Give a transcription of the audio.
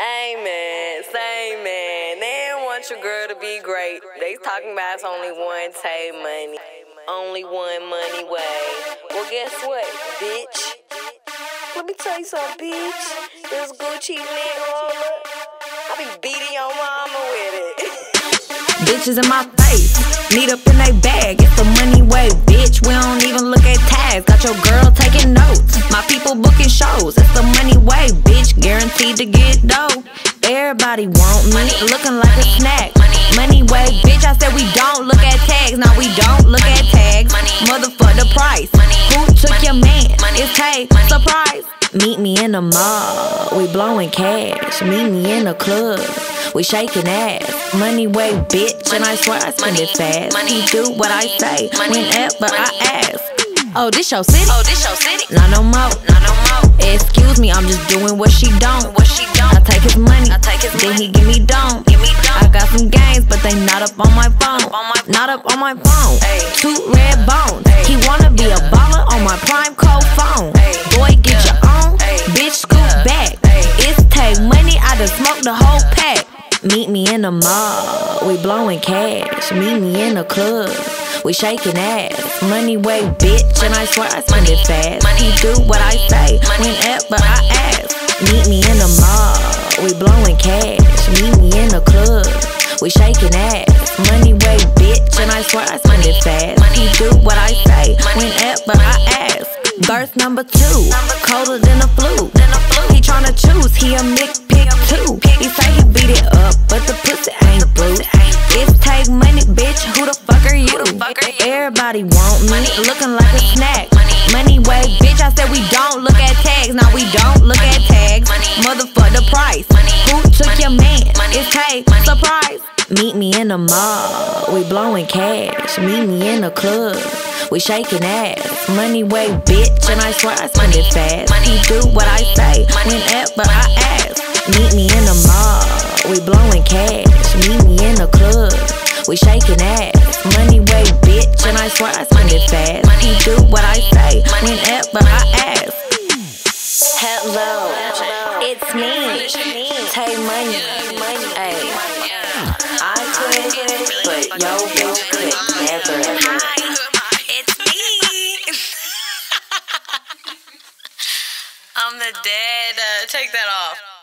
Amen, say amen. They don't want your girl to be great. They talking about it's only one Tay Money. Only one money way. Well, guess what, bitch? Let me tell you something, bitch. This Gucci neck roller, I be beating your mama with it. Bitches in my face, need up in they bag. It's the money way, bitch. We don't even look at tags. Got your girl taking notes. My people booking shows. It's the money way, bitch. Guaranteed to get dough. Everybody want money, looking like a snack. Money way, bitch. I said we don't look at tags. No, we don't look at tags. Motherfuck the price. Who took your man? It's Tay. Surprise. Meet me in the mall, we blowin' cash. Meet me in the club, we shakin' ass. Money way, bitch, and I swear I spend it fast. He do what I say, whenever I ask. Oh, this your city? Oh, this your city? Not no more, not no more. Excuse me, I'm just doing what she don't. What she don't? I take his money, I take his then money. He give me don't. Give me don't. I got some games, but they not up on my phone. On my, not up on my phone. Ay. Two red bones. Ay. He wanna be a baller on my prime cold phone. Ay. Boy, get your own. Bitch, scoop back. It's Tay Money, I done smoked the whole pack. Meet me in the mall, we blowin' cash. Meet me in the club, we shakin' ass. Money way, bitch, and I swear I spend it fast. He do what I say, whenever I ask. Meet me in the mall, we blowin' cash. Meet me in the club, we shakin' ass. Money way, bitch, and I swear I spend it fast. He do what I say, whenever I ask. Birth number 2, colder than the flu. He tryna choose, he a nitpick too. He say he beat it up, but the pussy ain't blue. It's Tay Money, bitch, who the fuck are you? Everybody want money, looking like a snack. Money way, bitch, I said we don't look at tags. No, we don't look at tags. Motherfuck the price. Who took your man? It's Tay, surprise. Meet me in the mall, we blowin' cash. Meet me in the club, we shakin' ass. Money way, bitch, and I swear I spend it fast. He do what I say, whenever I ask. Meet me in the mall, we blowin' cash. Meet me in the club, we shakin' ass. Money way, bitch, and I swear I spend it fast. He do what I say, whenever I ask. Hello, it's me, Tay Money. I quit, but yo bitch quit never. I'm the dead. Take that off.